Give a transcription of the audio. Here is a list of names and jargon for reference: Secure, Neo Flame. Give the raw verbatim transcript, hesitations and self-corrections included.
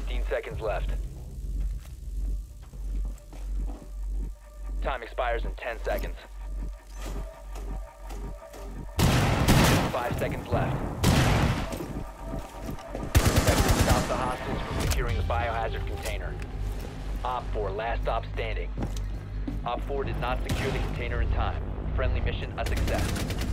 fifteen seconds left. Time expires in ten seconds. Five seconds left. Sector stops the hostiles from securing the biohazard container. Op four, last op standing. Op four did not secure the container in time. Friendly mission a success.